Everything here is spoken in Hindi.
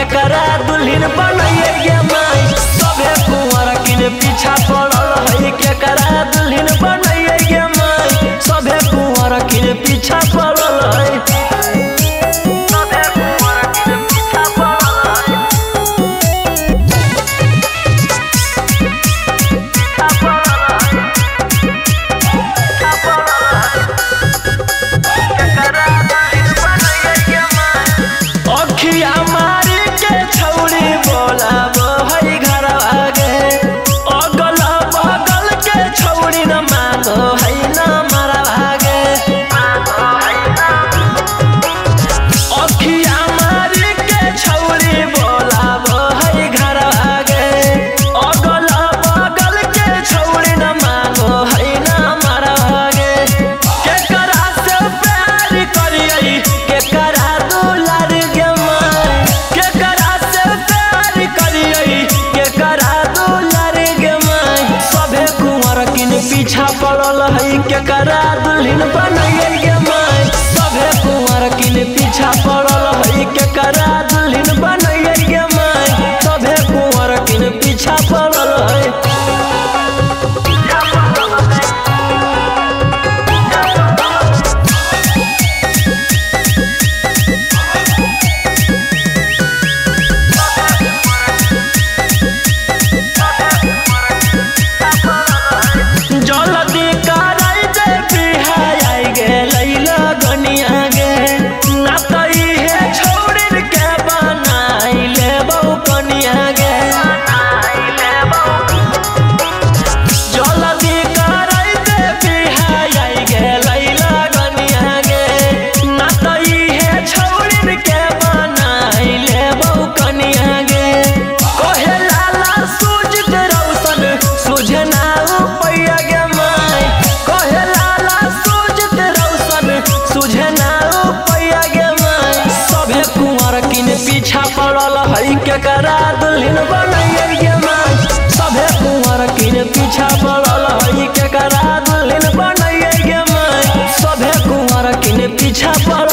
एकरा दुल्हन बनाइए के माई सबे कुंवर के पीछा पड़ल है एकरा दुल्हन बनाइए के माई सबे कुंवर के पीछा पड़ल है केकरा दुल्हन बनाइए के माई सबे कुंवर के पीछा पड़ल है केकरा दुल्हन बनाइए के माई सबे कुंवर के पीछा पड़ल है। केकरा दुल्हन बनाइए के माई सबे कुंवर के पीछा पड़ल है केकरा दुल्हन बनाइए के माई सबे कुंवर के पीछा पड़ल।